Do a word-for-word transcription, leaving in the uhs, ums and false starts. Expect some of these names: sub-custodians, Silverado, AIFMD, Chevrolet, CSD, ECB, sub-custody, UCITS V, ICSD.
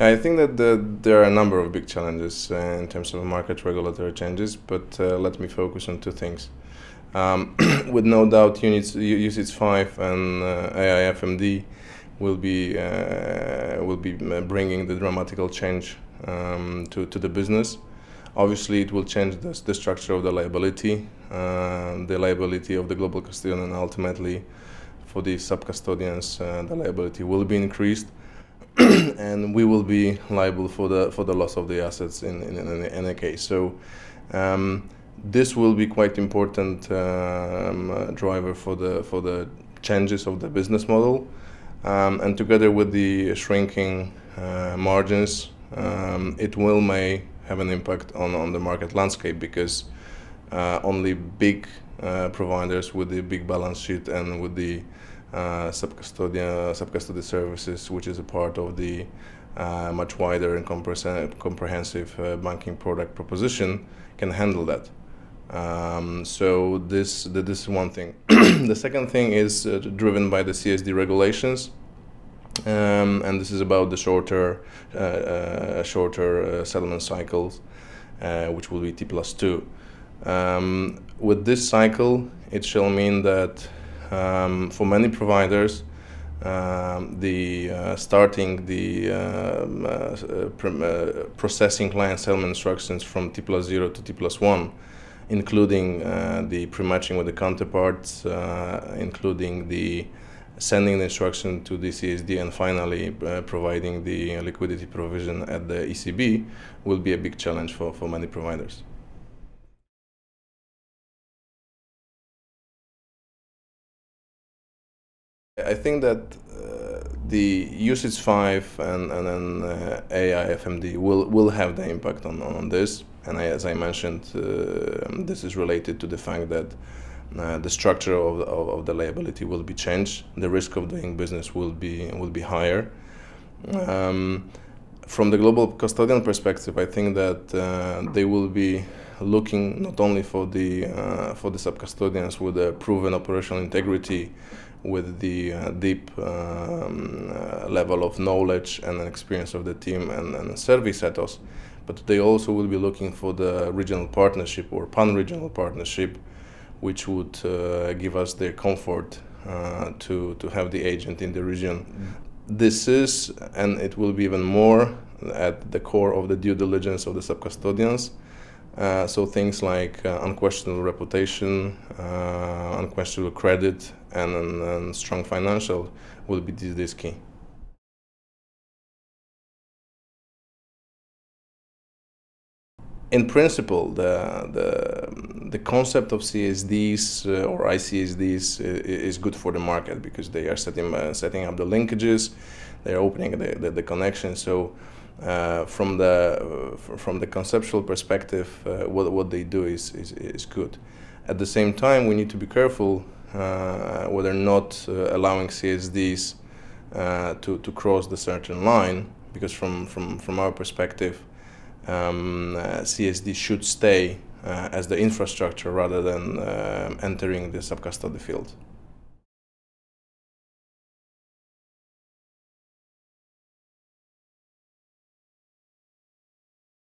I think that the, there are a number of big challenges uh, in terms of market regulatory changes, but uh, let me focus on two things. Um, with no doubt, U C I T S five and uh, A I F M D will be uh, will be bringing the dramatical change um, to to the business. Obviously, it will change the, the structure of the liability, uh, the liability of the global custodian, and ultimately, for the sub-custodians, uh, the liability will be increased. And we will be liable for the for the loss of the assets in in, in, in any case. So um, this will be quite important um, uh, driver for the for the changes of the business model, um, and together with the shrinking uh, margins, um, it will may have an impact on on the market landscape, because uh, only big uh, providers with the big balance sheet and with the Uh, sub-custodian, sub-custody services, which is a part of the uh, much wider and comprehensive uh, banking product proposition, can handle that. Um, so this this is one thing. The second thing is uh, driven by the C S D regulations, um, and this is about the shorter uh, uh, shorter uh, settlement cycles, uh, which will be T plus two. Um, with this cycle, it shall mean that. Um, for many providers, um, the uh, starting the um, uh, uh, processing client settlement instructions from T plus zero to T plus one, including uh, the pre-matching with the counterparts, uh, including the sending the instruction to the C S D, and finally uh, providing the liquidity provision at the E C B, will be a big challenge for, for many providers. I think that uh, the U C I T S five and, and, and uh, A I F M D will, will have the impact on, on this. And I, as I mentioned, uh, this is related to the fact that uh, the structure of, of, of the liability will be changed. The risk of doing business will be, will be higher. Um, from the global custodian perspective, I think that uh, they will be looking not only for the, uh, for the sub-custodians with a proven operational integrity, with the uh, deep um, uh, level of knowledge and experience of the team and, and service ethos, but they also will be looking for the regional partnership or pan-regional partnership, which would uh, give us the comfort uh, to, to have the agent in the region. Mm. This is, and it will be even more, at the core of the due diligence of the sub-custodians. Uh, so things like uh, unquestionable reputation, uh, unquestionable credit, and, and, and strong financial will be this, this key. In principle, the, the, the concept of C S Ds uh, or I C S Ds uh, is good for the market, because they are setting, uh, setting up the linkages, they're opening the, the, the connection. So uh, from, the, uh, from the conceptual perspective, uh, what, what they do is, is, is good. At the same time, we need to be careful uh, whether or not uh, allowing C S Ds uh, to, to cross the certain line, because from, from, from our perspective, Um, uh, C S D should stay uh, as the infrastructure rather than uh, entering the sub-custody field.